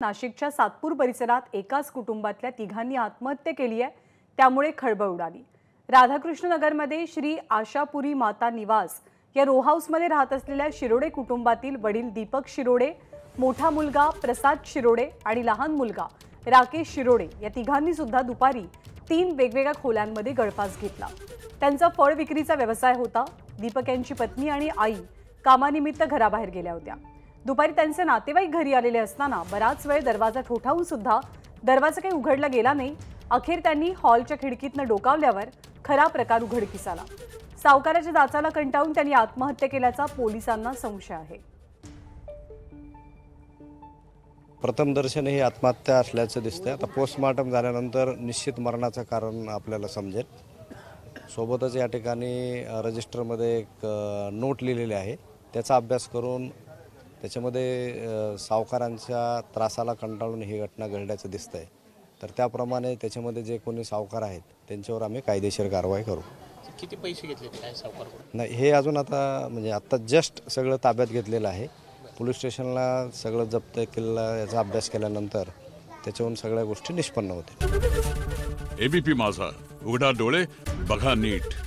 नाशिकच्या सातपूर परिसरात एकाच कुटुंबातल्या तिघांनी आत्महत्या केली आहे, त्यामुळे खळबळ उडाली। राधाकृष्ण नगरमध्ये श्री आशापुरी माता निवास या रो हाऊसमध्ये राहत असलेल्या शिरोडे कुटुंबातील वडील दीपक शिरोडे, मोठा मुलगा प्रसाद शिरोडे आणि लहान मुलगा राकेश शिरोडे या तिघांनी सुद्धा दुपारी 3 वेगवेगळ्या खोल्यांमध्ये गळफास घेतला। त्यांचा फळ विक्रीचा व्यवसाय होता। दीपक यांची पत्नी आणि आई कामानिमित्त घराबाहेर गेल्या होत्या। दुपारी त्यांचे नातेवाईक घरी आलेले असताना बराच वेळ दरवाजा ठोठावून सुद्धा दरवाजा काही उघडला गेला नाही। अखेर त्यांनी हॉलच्या खिडकीतून डोकावल्यावर खरा प्रकार उघडकीस आला। सावकाराच्या दाचाला कंटाळून त्यांनी आत्महत्या केल्याचा पोलिसांना संशय आहे। प्रथम दर्शन ही आत्महत्या असल्याचं दिसतंय। आता पोस्टमार्टम झाल्यानंतर निश्चित मरणाचं कारण आपल्याला समजेल। सोबतच या ठिकाणी रजिस्टरमध्ये एक नोट लिहिलेली आहे, त्याचा अभ्यास करून त्याच्यामध्ये सावकारांच्या त्रासाला कंटाळून ही घटना घडल्याचं दिसतंय। तर त्याप्रमाणे त्याच्यामध्ये जे कोणी सावकार आहेत त्यांच्यावर आम्ही कायदेशीर कारवाई करू। किती पैसे घेतले काय सावकारकडून नाही हे अजून आता म्हणजे आत्ता जस्ट सगळं ताब्यात घेतलेलं आहे। पोलीस स्टेशनला सगळं जप्त केलेलं, याचा अभ्यास केल्यानंतर त्याच्यावरून सगळ्या गोष्टी निष्पन्न होतील। एबीपी माझा, उघडा डोळे बघा नीट।